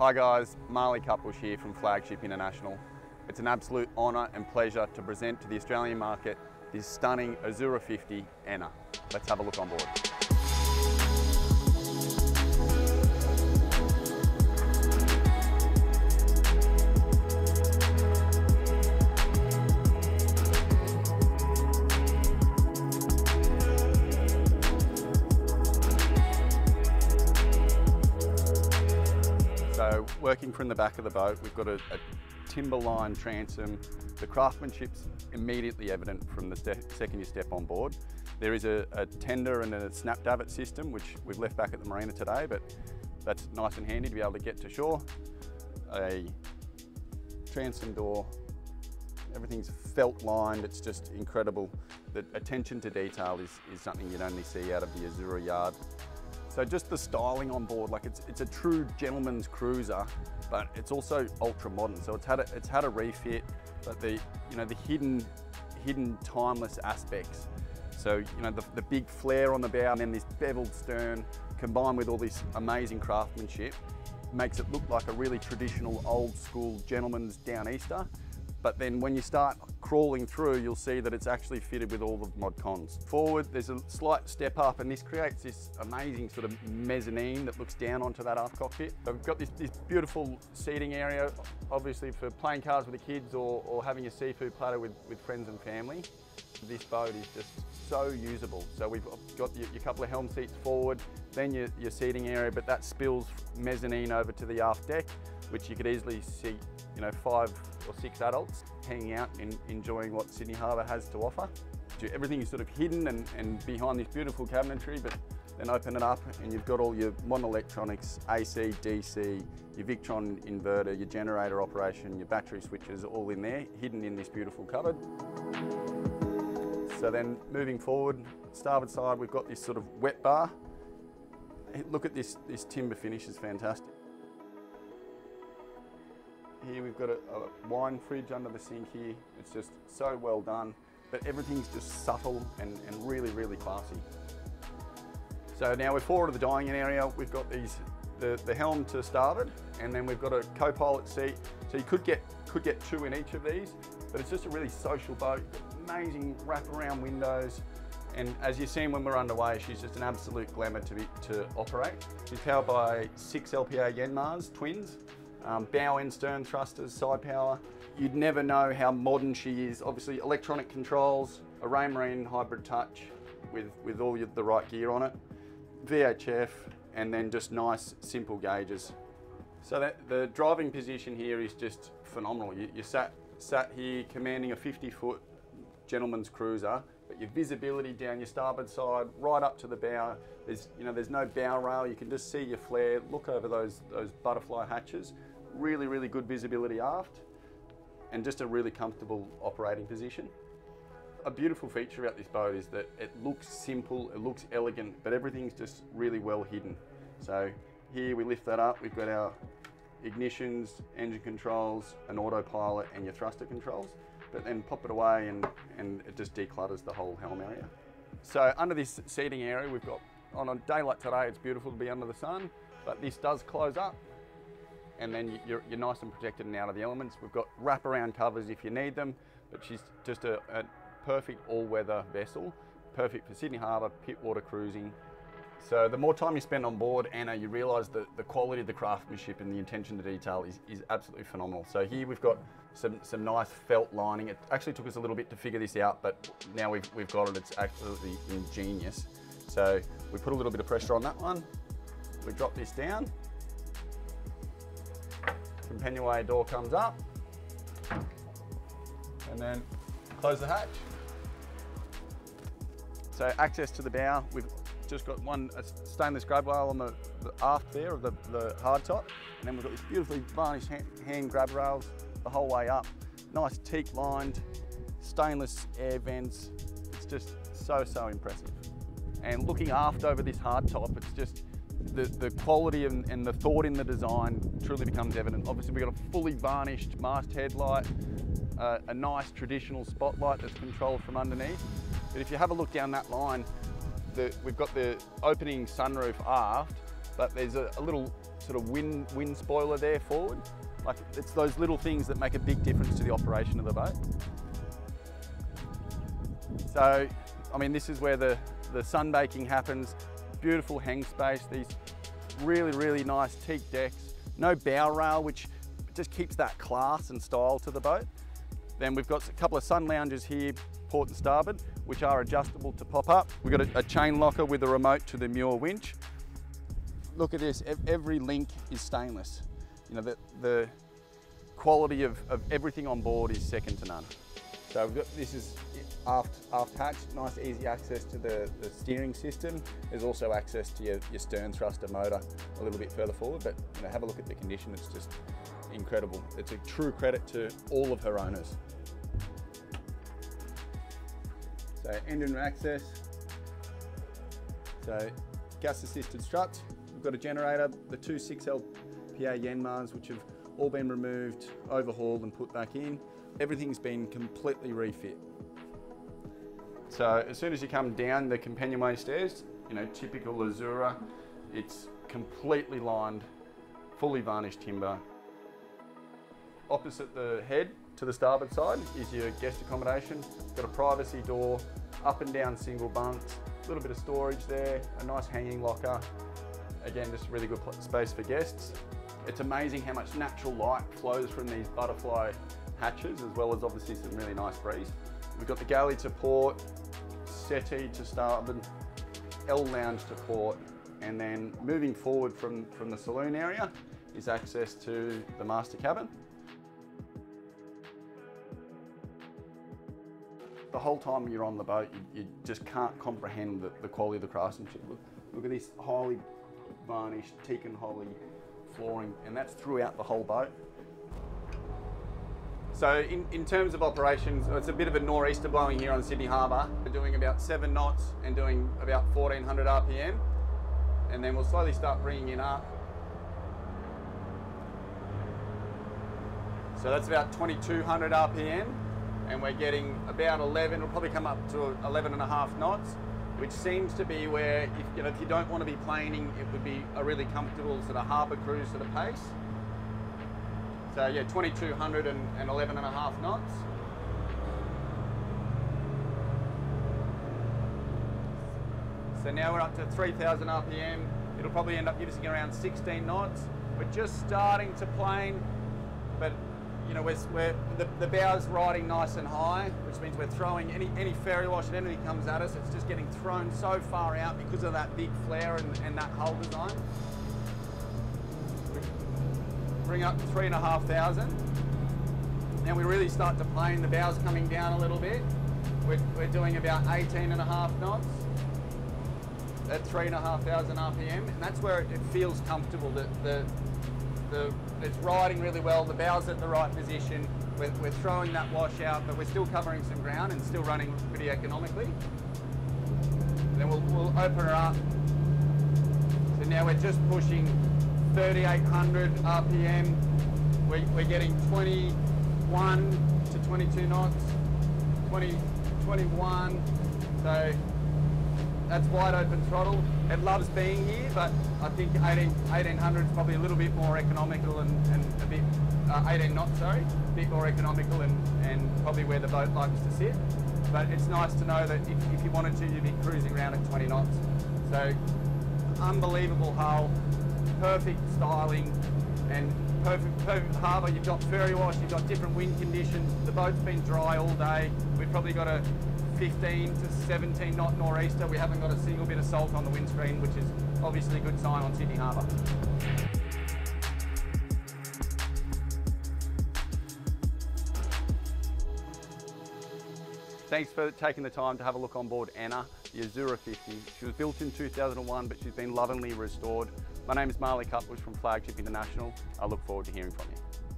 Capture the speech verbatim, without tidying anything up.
Hi guys, Marley Cutbush here from Flagship International. It's an absolute honour and pleasure to present to the Australian market this stunning Azzurra fifty Enna. Let's have a look on board. So working from the back of the boat, we've got a, a timber-lined transom. The craftsmanship's immediately evident from the second you step on board. There is a, a tender and a snap davit system, which we've left back at the marina today, but that's nice and handy to be able to get to shore. A transom door, everything's felt lined. It's just incredible. The attention to detail is, is something you'd only see out of the Azzurra yard. So just the styling on board, like it's it's a true gentleman's cruiser, but it's also ultra modern. So it's had a, it's had a refit, but the you know the hidden hidden timeless aspects. So you know the, the big flare on the bow and then this beveled stern, combined with all this amazing craftsmanship, makes it look like a really traditional old school gentleman's down easter. But then when you start crawling through, you'll see that it's actually fitted with all the mod cons. Forward, there's a slight step up, and this creates this amazing sort of mezzanine that looks down onto that aft cockpit. So we've got this, this beautiful seating area, obviously for playing cards with the kids or, or having a seafood platter with, with friends and family. This boat is just so usable. So we've got your, your couple of helm seats forward, then your, your seating area, but that spills mezzanine over to the aft deck, which you could easily see, you know, five or six adults hanging out and enjoying what Sydney Harbour has to offer. Everything is sort of hidden and, and behind this beautiful cabinetry, but then open it up and you've got all your modern electronics, A C, D C, your Victron inverter, your generator operation, your battery switches, all in there, hidden in this beautiful cupboard. So then moving forward, starboard side, we've got this sort of wet bar. Look at this, this timber finish is fantastic. Here we've got a, a wine fridge under the sink here. It's just so well done, but everything's just subtle and, and really, really classy. So now we're forward to the dining area. We've got these the, the helm to starboard, and then we've got a co-pilot seat. So you could get, could get two in each of these, but it's just a really social boat. Amazing wraparound windows. And as you've seen when we're underway, she's just an absolute glamour to, be, to operate. She's powered by six L P A Yanmars, twins. Um, bow and stern thrusters, side power. You'd never know how modern she is. Obviously electronic controls, a Raymarine hybrid touch with, with all your, the right gear on it, V H F, and then just nice simple gauges. So that, the driving position here is just phenomenal. You, you sat, sat here commanding a fifty foot gentleman's cruiser, but your visibility down your starboard side, right up to the bow. There's, you know, there's no bow rail. You can just see your flare, look over those, those butterfly hatches. Really, really good visibility aft, and just a really comfortable operating position. A beautiful feature about this boat is that it looks simple, it looks elegant, but everything's just really well hidden. So here we lift that up, we've got our ignitions, engine controls, an autopilot, and your thruster controls, but then pop it away and, and it just declutters the whole helm area. So under this seating area, we've got, on a day like today, it's beautiful to be under the sun, but this does close up, and then you're, you're nice and protected and out of the elements. We've got wraparound covers if you need them, but she's just a, a perfect all-weather vessel, perfect for Sydney Harbour, pit water cruising. So the more time you spend on board Anna, you realise that the quality of the craftsmanship and the attention to detail is, is absolutely phenomenal. So here we've got some, some nice felt lining. It actually took us a little bit to figure this out, but now we've, we've got it, it's absolutely ingenious. So we put a little bit of pressure on that one, we drop this down, companionway door comes up, and then close the hatch. So access to the bow, we've just got one a stainless grab rail on the, the aft there of the, the hard top, and then we've got this beautifully varnished hand, hand grab rails the whole way up. Nice teak lined, stainless air vents. It's just so, so impressive. And looking aft over this hard top, it's just The, the quality and, and the thought in the design truly becomes evident. Obviously we've got a fully varnished masthead light, uh, a nice traditional spotlight that's controlled from underneath. But if you have a look down that line, the, we've got the opening sunroof aft, but there's a, a little sort of wind, wind spoiler there forward. Like, it's those little things that make a big difference to the operation of the boat. So, I mean, this is where the, the sunbaking happens. Beautiful hang space, these really, really nice teak decks. No bow rail, which just keeps that class and style to the boat. Then we've got a couple of sun lounges here, port and starboard, which are adjustable to pop up. We've got a, a chain locker with a remote to the Muir winch. Look at this, every link is stainless. You know, the, the quality of, of everything on board is second to none. So we've got, this is aft, aft hatch, nice easy access to the, the steering system. There's also access to your, your stern thruster motor a little bit further forward, but you know, have a look at the condition, it's just incredible. It's a true credit to all of her owners. So engine access, so gas assisted struts. We've got a generator, the two six L P A Yanmars, which have all been removed, overhauled and put back in. Everything's been completely refit. So as soon as you come down the companionway stairs, you know, typical Azzurra, it's completely lined, fully varnished timber. Opposite the head to the starboard side is your guest accommodation. Got a privacy door, up and down single bunks, a little bit of storage there, a nice hanging locker. Again, just really good space for guests. It's amazing how much natural light flows from these butterfly hatches, as well as obviously some really nice breeze. We've got the galley to port, settee to starboard, L lounge to port, and then moving forward from, from the saloon area is access to the master cabin. The whole time you're on the boat, you, you just can't comprehend the, the quality of the craftsmanship. Look, look at this highly varnished teak and holly flooring, and that's throughout the whole boat. So in, in terms of operations, it's a bit of a nor'easter blowing here on Sydney Harbour. We're doing about seven knots and doing about fourteen hundred R P M, and then we'll slowly start bringing it up. So that's about twenty-two hundred R P M, and we're getting about eleven, we'll probably come up to eleven and a half knots, which seems to be where, if you, know, if you don't want to be planing, it would be a really comfortable sort of harbour cruise sort of pace. So yeah, twenty-two hundred and, and eleven and a half knots. So now we're up to three thousand R P M. It'll probably end up giving around sixteen knots. We're just starting to plane, but you know, we're, we're, the, the bow's riding nice and high, which means we're throwing any, any ferry wash and anything comes at us, it's just getting thrown so far out because of that big flare and, and that hull design. Bring up to three and a half thousand. Now we really start to plane, the bow's coming down a little bit. We're, we're doing about eighteen and a half knots at three and a half thousand R P M, and that's where it, it feels comfortable. That the, The, it's riding really well, the bow's at the right position, we're, we're throwing that wash out, but we're still covering some ground and still running pretty economically. Then we'll, we'll open her up. So now we're just pushing thirty-eight hundred R P M. We, we're getting twenty-one to twenty-two knots, twenty, twenty-one. So that's wide open throttle. It loves being here, but I think eighteen hundred is probably a little bit more economical and, and a bit, uh, eighteen knots, sorry, a bit more economical and, and probably where the boat likes to sit. But it's nice to know that if, if you wanted to, you'd be cruising around at twenty knots. So, unbelievable hull, perfect styling, and perfect, perfect harbour. You've got ferry wash, you've got different wind conditions. The boat's been dry all day. We've probably got a fifteen to seventeen knot nor'easter. We haven't got a single bit of salt on the windscreen, which is obviously a good sign on Sydney Harbour. Thanks for taking the time to have a look on board Anna, the Azzurra fifty. She was built in two thousand one, but she's been lovingly restored. My name is Marley Cutbush from Flagship International. I look forward to hearing from you.